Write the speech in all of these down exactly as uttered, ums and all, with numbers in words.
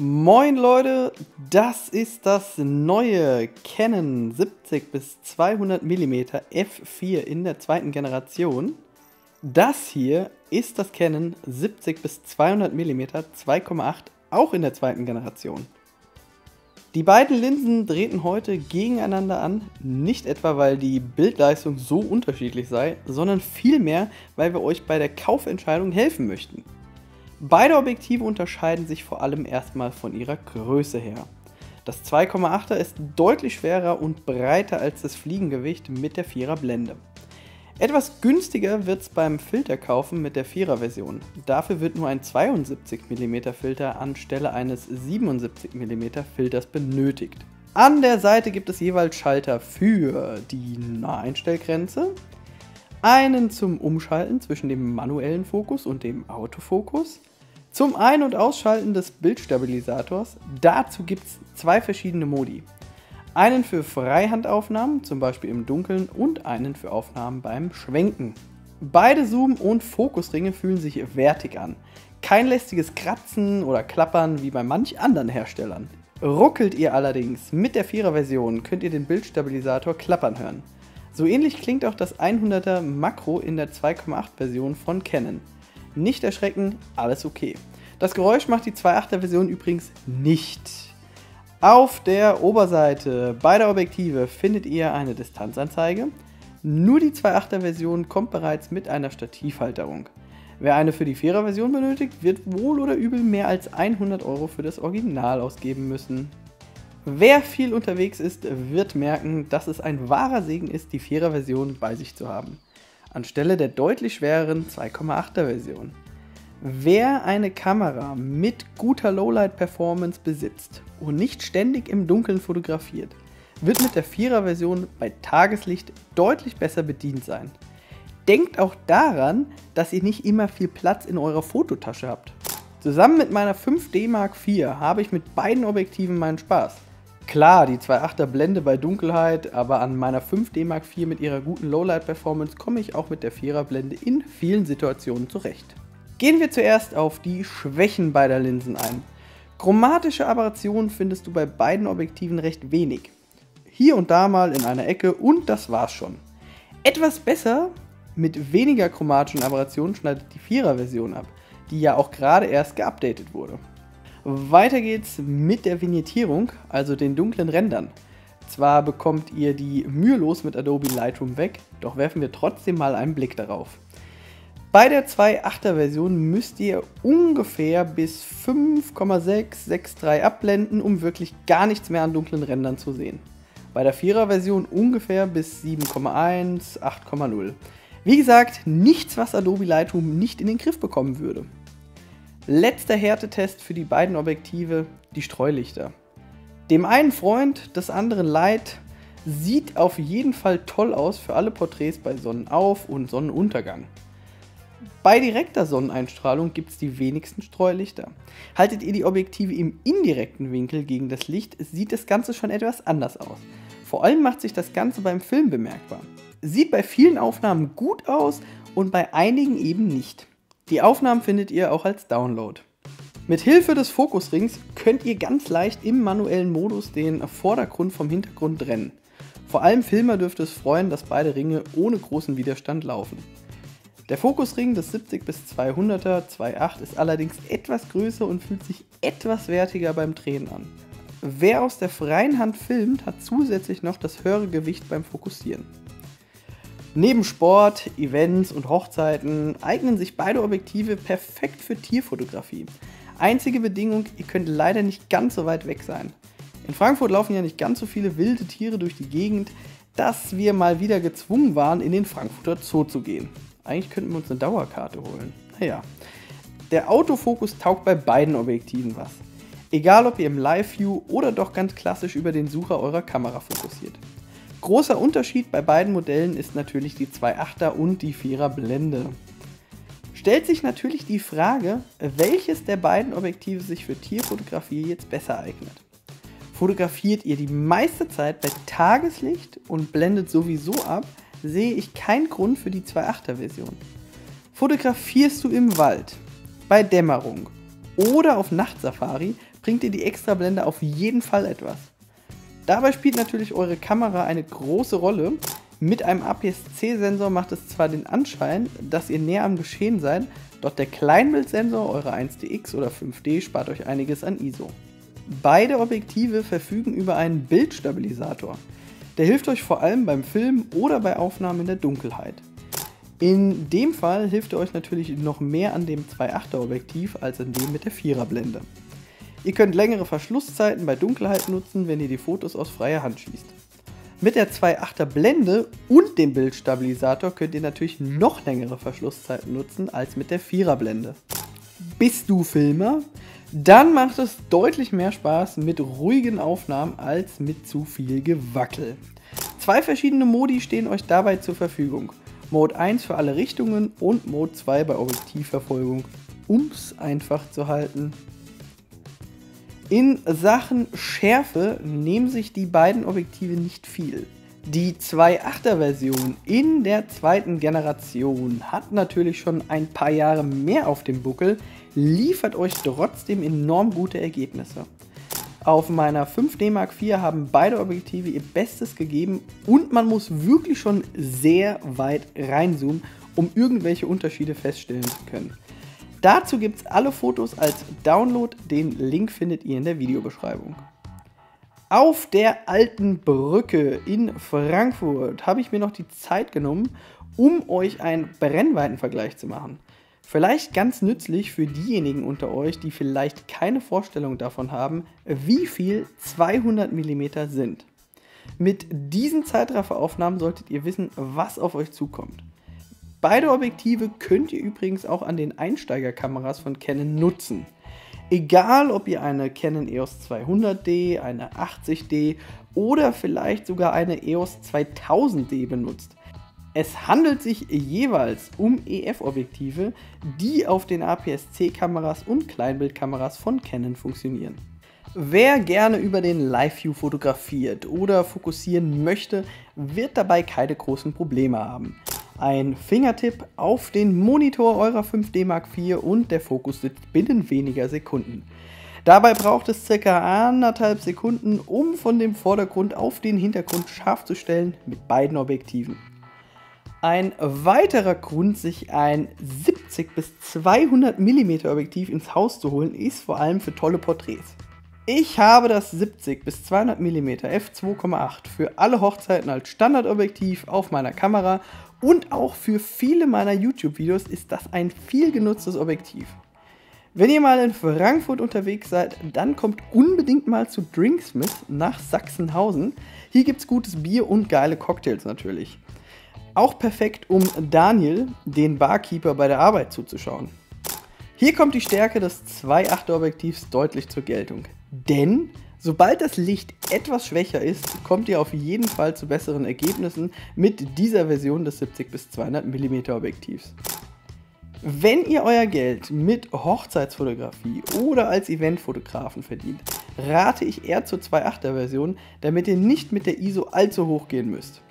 Moin Leute, das ist das neue Canon siebzig bis zweihundert Millimeter F vier in der zweiten Generation. Das hier ist das Canon siebzig bis zweihundert Millimeter zwei Komma acht, auch in der zweiten Generation. Die beiden Linsen drehten heute gegeneinander an, nicht etwa weil die Bildleistung so unterschiedlich sei, sondern vielmehr, weil wir euch bei der Kaufentscheidung helfen möchten. Beide Objektive unterscheiden sich vor allem erstmal von ihrer Größe her. Das zwei Komma achter ist deutlich schwerer und breiter als das Fliegengewicht mit der vierer Blende. Etwas günstiger wird es beim Filterkaufen mit der vierer Version. Dafür wird nur ein zweiundsiebzig Millimeter Filter anstelle eines siebenundsiebzig Millimeter Filters benötigt. An der Seite gibt es jeweils Schalter für die Naheinstellgrenze, einen zum Umschalten zwischen dem manuellen Fokus und dem Autofokus, zum Ein- und Ausschalten des Bildstabilisators. Dazu gibt es zwei verschiedene Modi. Einen für Freihandaufnahmen, zum Beispiel im Dunkeln, und einen für Aufnahmen beim Schwenken. Beide Zoom- und Fokusringe fühlen sich wertig an. Kein lästiges Kratzen oder Klappern wie bei manch anderen Herstellern. Ruckelt ihr allerdings mit der vierer Version, könnt ihr den Bildstabilisator klappern hören. So ähnlich klingt auch das hunderter Makro in der zwei Komma acht Version von Canon. Nicht erschrecken, alles okay. Das Geräusch macht die zwei Komma achter Version übrigens nicht. Auf der Oberseite beider Objektive findet ihr eine Distanzanzeige. Nur die zwei Komma achter Version kommt bereits mit einer Stativhalterung. Wer eine für die vierer Version benötigt, wird wohl oder übel mehr als hundert Euro für das Original ausgeben müssen. Wer viel unterwegs ist, wird merken, dass es ein wahrer Segen ist, die vierer Version bei sich zu haben, anstelle der deutlich schwereren zwei Komma achter Version. Wer eine Kamera mit guter Lowlight-Performance besitzt und nicht ständig im Dunkeln fotografiert, wird mit der vierer Version bei Tageslicht deutlich besser bedient sein. Denkt auch daran, dass ihr nicht immer viel Platz in eurer Fototasche habt. Zusammen mit meiner fünf D Mark vier habe ich mit beiden Objektiven meinen Spaß. Klar, die zwei Komma achter Blende bei Dunkelheit, aber an meiner fünf D Mark vier mit ihrer guten Lowlight-Performance komme ich auch mit der vierer Blende in vielen Situationen zurecht. Gehen wir zuerst auf die Schwächen beider Linsen ein. Chromatische Aberrationen findest du bei beiden Objektiven recht wenig. Hier und da mal in einer Ecke und das war's schon. Etwas besser mit weniger chromatischen Aberrationen schneidet die vierer Version ab, die ja auch gerade erst geupdatet wurde. Weiter geht's mit der Vignettierung, also den dunklen Rändern. Zwar bekommt ihr die mühelos mit Adobe Lightroom weg, doch werfen wir trotzdem mal einen Blick darauf. Bei der zwei Komma achter Version müsst ihr ungefähr bis fünf Komma sechs sechs drei abblenden, um wirklich gar nichts mehr an dunklen Rändern zu sehen. Bei der vierer Version ungefähr bis sieben Komma eins, acht Komma null. Wie gesagt, nichts, was Adobe Lightroom nicht in den Griff bekommen würde. Letzter Härtetest für die beiden Objektive, die Streulichter. Dem einen Freund, des anderen Leid, sieht auf jeden Fall toll aus für alle Porträts bei Sonnenauf- und Sonnenuntergang. Bei direkter Sonneneinstrahlung gibt es die wenigsten Streulichter. Haltet ihr die Objektive im indirekten Winkel gegen das Licht, sieht das Ganze schon etwas anders aus. Vor allem macht sich das Ganze beim Film bemerkbar. Sieht bei vielen Aufnahmen gut aus und bei einigen eben nicht. Die Aufnahmen findet ihr auch als Download. Mit Hilfe des Fokusrings könnt ihr ganz leicht im manuellen Modus den Vordergrund vom Hintergrund trennen. Vor allem Filmer dürfte es freuen, dass beide Ringe ohne großen Widerstand laufen. Der Fokusring des siebzig bis zweihunderter zwei Komma acht ist allerdings etwas größer und fühlt sich etwas wertiger beim Drehen an. Wer aus der freien Hand filmt, hat zusätzlich noch das höhere Gewicht beim Fokussieren. Neben Sport, Events und Hochzeiten eignen sich beide Objektive perfekt für Tierfotografie. Einzige Bedingung, ihr könnt leider nicht ganz so weit weg sein. In Frankfurt laufen ja nicht ganz so viele wilde Tiere durch die Gegend, dass wir mal wieder gezwungen waren, in den Frankfurter Zoo zu gehen. Eigentlich könnten wir uns eine Dauerkarte holen. Naja, der Autofokus taugt bei beiden Objektiven was. Egal ob ihr im Live-View oder doch ganz klassisch über den Sucher eurer Kamera fokussiert. Großer Unterschied bei beiden Modellen ist natürlich die zwei Komma achter und die vierer Blende. Stellt sich natürlich die Frage, welches der beiden Objektive sich für Tierfotografie jetzt besser eignet. Fotografiert ihr die meiste Zeit bei Tageslicht und blendet sowieso ab, sehe ich keinen Grund für die zwei Komma achter Version. Fotografierst du im Wald, bei Dämmerung oder auf Nachtsafari bringt ihr die Extrablende auf jeden Fall etwas. Dabei spielt natürlich eure Kamera eine große Rolle. Mit einem A P S C-Sensor macht es zwar den Anschein, dass ihr näher am Geschehen seid, doch der Kleinbildsensor, eure eins D X oder fünf D, spart euch einiges an I S O. Beide Objektive verfügen über einen Bildstabilisator. Der hilft euch vor allem beim Filmen oder bei Aufnahmen in der Dunkelheit. In dem Fall hilft er euch natürlich noch mehr an dem zwei Komma achter Objektiv als an dem mit der vierer Blende. Ihr könnt längere Verschlusszeiten bei Dunkelheit nutzen, wenn ihr die Fotos aus freier Hand schießt. Mit der zwei Komma achter Blende und dem Bildstabilisator könnt ihr natürlich noch längere Verschlusszeiten nutzen als mit der vierer Blende. Bist du Filmer? Dann macht es deutlich mehr Spaß mit ruhigen Aufnahmen als mit zu viel Gewackel. Zwei verschiedene Modi stehen euch dabei zur Verfügung. Mode eins für alle Richtungen und Mode zwei bei Objektivverfolgung, um es einfach zu halten. In Sachen Schärfe nehmen sich die beiden Objektive nicht viel. Die zwei Komma achter Version in der zweiten Generation hat natürlich schon ein paar Jahre mehr auf dem Buckel, liefert euch trotzdem enorm gute Ergebnisse. Auf meiner fünf D Mark vier haben beide Objektive ihr Bestes gegeben und man muss wirklich schon sehr weit reinzoomen, um irgendwelche Unterschiede feststellen zu können. Dazu gibt es alle Fotos als Download, den Link findet ihr in der Videobeschreibung. Auf der Alten Brücke in Frankfurt habe ich mir noch die Zeit genommen, um euch einen Brennweitenvergleich zu machen. Vielleicht ganz nützlich für diejenigen unter euch, die vielleicht keine Vorstellung davon haben, wie viel zweihundert Millimeter sind. Mit diesen Zeitrafferaufnahmen solltet ihr wissen, was auf euch zukommt. Beide Objektive könnt ihr übrigens auch an den Einsteigerkameras von Canon nutzen. Egal, ob ihr eine Canon E O S zweihundert D, eine achtzig D oder vielleicht sogar eine E O S zweitausend D benutzt. Es handelt sich jeweils um E F-Objektive, die auf den A P S C-Kameras und Kleinbildkameras von Canon funktionieren. Wer gerne über den Live-View fotografiert oder fokussieren möchte, wird dabei keine großen Probleme haben. Ein Fingertipp auf den Monitor eurer fünf D Mark vier und der Fokus sitzt binnen weniger Sekunden. Dabei braucht es ca. anderthalb Sekunden, um von dem Vordergrund auf den Hintergrund scharf zu stellen mit beiden Objektiven. Ein weiterer Grund, sich ein siebzig bis zweihundert Millimeter Objektiv ins Haus zu holen, ist vor allem für tolle Porträts. Ich habe das siebzig bis zweihundert Millimeter f zwei Komma acht für alle Hochzeiten als Standardobjektiv auf meiner Kamera und auch für viele meiner YouTube-Videos ist das ein viel genutztes Objektiv. Wenn ihr mal in Frankfurt unterwegs seid, dann kommt unbedingt mal zu Drinksmith nach Sachsenhausen. Hier gibt es gutes Bier und geile Cocktails natürlich. Auch perfekt, um Daniel, den Barkeeper, bei der Arbeit zuzuschauen. Hier kommt die Stärke des zwei Komma achter Objektivs deutlich zur Geltung. Denn sobald das Licht etwas schwächer ist, kommt ihr auf jeden Fall zu besseren Ergebnissen mit dieser Version des siebzig bis zweihundert Millimeter Objektivs. Wenn ihr euer Geld mit Hochzeitsfotografie oder als Eventfotografen verdient, rate ich eher zur zwei Komma achter Version, damit ihr nicht mit der I S O allzu hoch gehen müsst.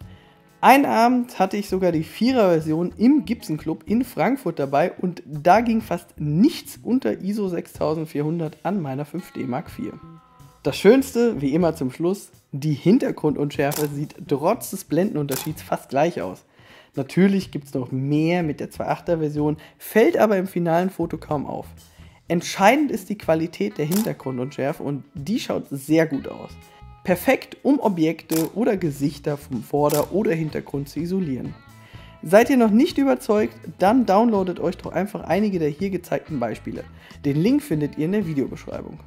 Einen Abend hatte ich sogar die vierer Version im Gibson Club in Frankfurt dabei und da ging fast nichts unter I S O sechstausendvierhundert an meiner fünf D Mark vier. Das Schönste, wie immer zum Schluss, die Hintergrundunschärfe sieht trotz des Blendenunterschieds fast gleich aus. Natürlich gibt es noch mehr mit der zwei Komma achter Version, fällt aber im finalen Foto kaum auf. Entscheidend ist die Qualität der Hintergrundunschärfe und die schaut sehr gut aus. Perfekt, um Objekte oder Gesichter vom Vorder- oder Hintergrund zu isolieren. Seid ihr noch nicht überzeugt, dann downloadet euch doch einfach einige der hier gezeigten Beispiele. Den Link findet ihr in der Videobeschreibung.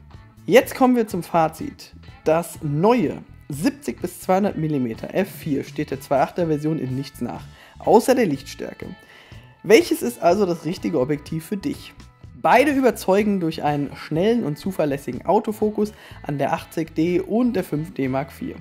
Jetzt kommen wir zum Fazit. Das neue siebzig bis zweihundert Millimeter f vier steht der zwei Komma achter Version in nichts nach, außer der Lichtstärke. Welches ist also das richtige Objektiv für dich? Beide überzeugen durch einen schnellen und zuverlässigen Autofokus an der achtzig D und der fünf D Mark vier.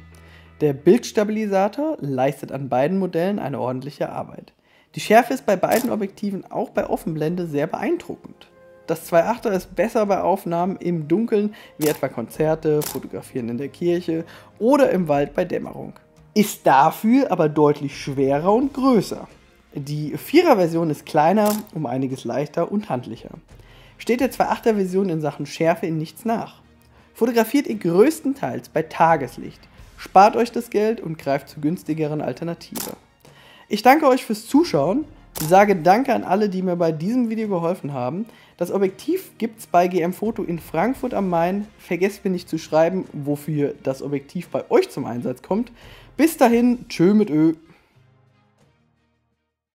Der Bildstabilisator leistet an beiden Modellen eine ordentliche Arbeit. Die Schärfe ist bei beiden Objektiven auch bei Offenblende sehr beeindruckend. Das zwei Komma achter ist besser bei Aufnahmen im Dunkeln, wie etwa Konzerte, Fotografieren in der Kirche oder im Wald bei Dämmerung. Ist dafür aber deutlich schwerer und größer. Die vierer Version ist kleiner, um einiges leichter und handlicher. steht der zwei Komma achter Version in Sachen Schärfe in nichts nach. Fotografiert ihr größtenteils bei Tageslicht, spart euch das Geld und greift zu günstigeren Alternativen. Ich danke euch fürs Zuschauen, sage Danke an alle, die mir bei diesem Video geholfen haben. Das Objektiv gibt's bei G M Foto in Frankfurt am Main. Vergesst mir nicht zu schreiben, wofür das Objektiv bei euch zum Einsatz kommt. Bis dahin, tschö mit Ö.